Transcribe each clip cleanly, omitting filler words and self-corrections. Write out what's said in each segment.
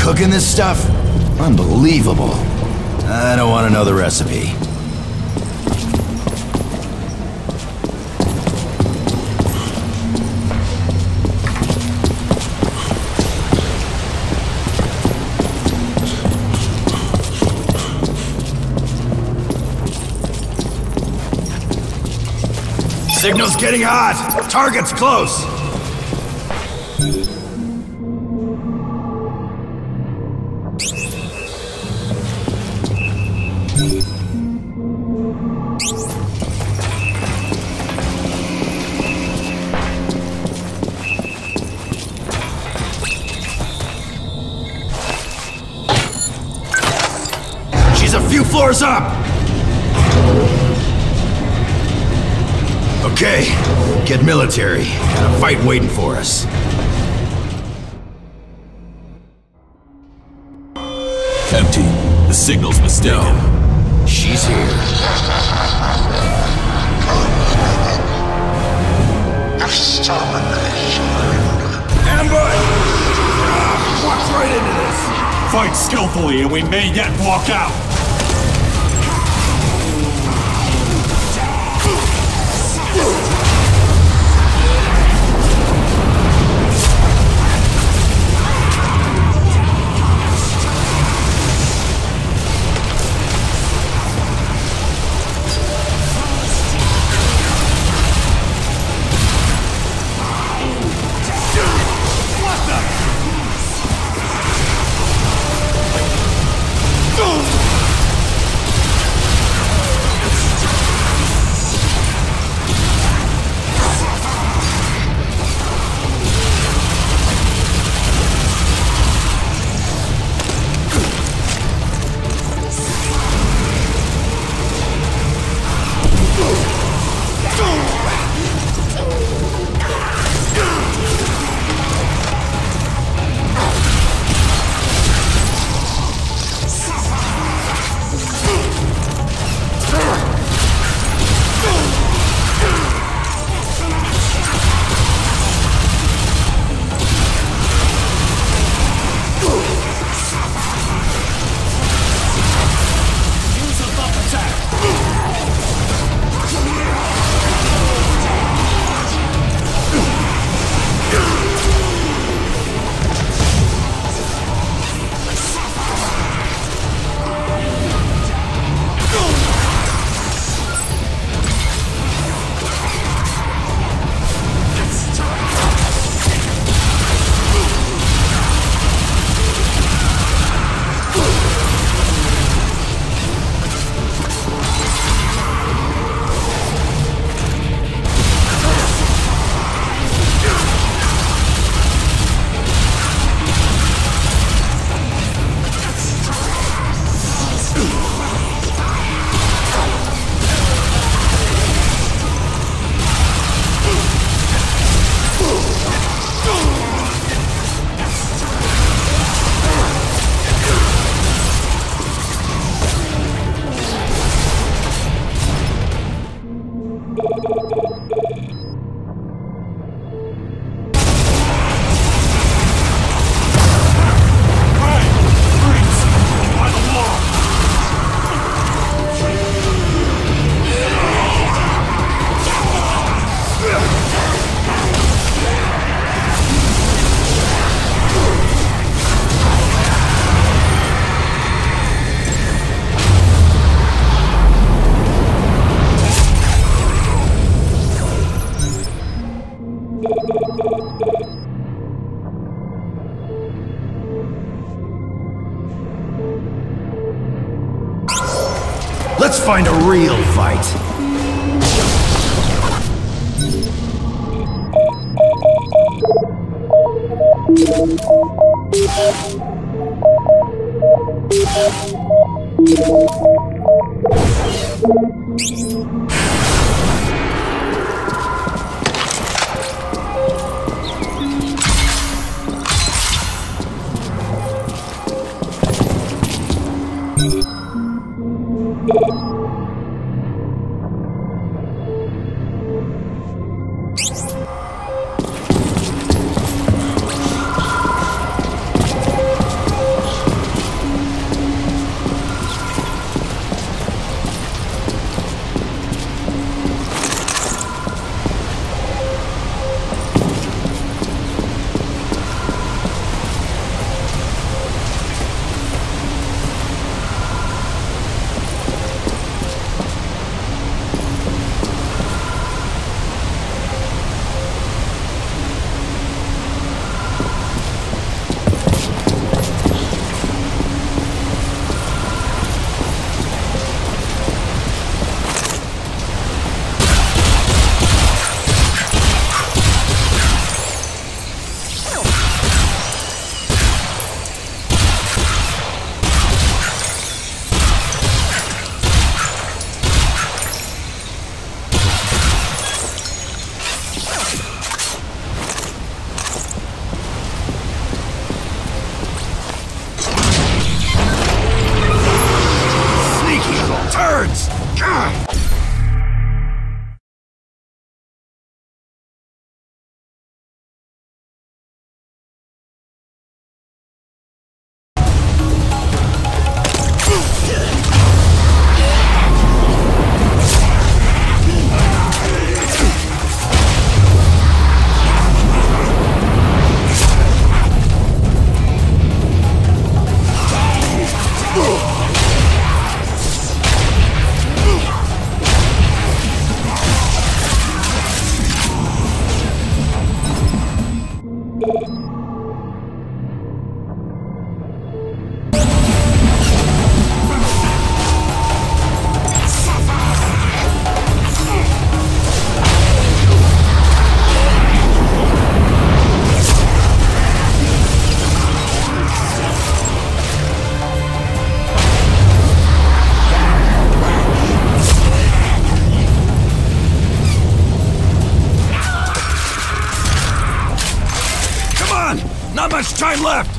cooking this stuff? Unbelievable. I don't want to know the recipe. Signal's getting hot! Target's close! She's a few floors up! Okay, get military. Got a fight waiting for us. Empty. The signal's mistaken. No. She's here. Ambush! Walks right into this! Fight skillfully and we may yet walk out! Find a real fight. Not much time left!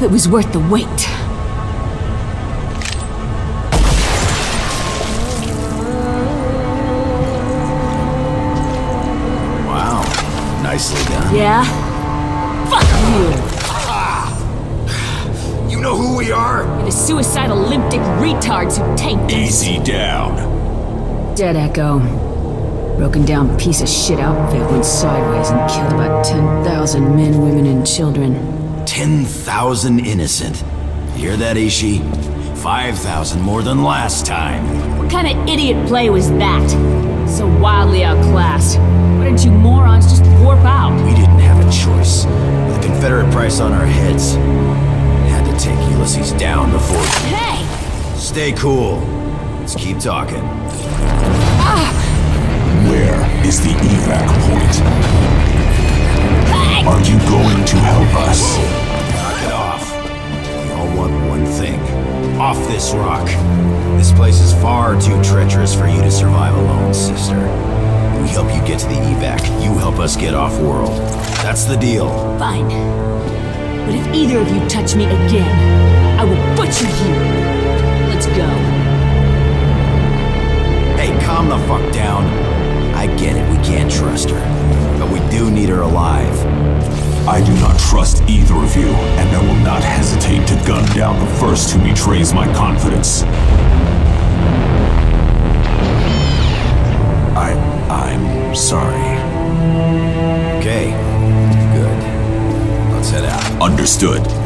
hope it was worth the wait. Wow. Nicely done. Yeah? Fuck you! You know who we are? You're the suicidal limbic retards who tanked us. Easy down. Dead Echo. Broken down piece of shit outfit went sideways and killed about 10,000 men, women, and children. 10,000 innocent. Hear that, Ishii? 5,000 more than last time. What kind of idiot play was that? So wildly outclassed. Why didn't you morons just warp out? We didn't have a choice. With the Confederate price on our heads, we had to take Ulysses down before... Hey! Stay cool. Let's keep talking. Where is the evac point? Are you going to help us? Knock it off. We all want one thing. Off this rock. This place is far too treacherous for you to survive alone, sister. We help you get to the evac. You help us get off world. That's the deal. Fine. But if either of you touch me again, I will butcher you. Let's go. Hey, calm the fuck down. I get it. We can't trust her. But we do need her alive. I do not trust either of you, and I will not hesitate to gun down the first who betrays my confidence. I'm sorry. Okay. Good. Let's head out. Understood.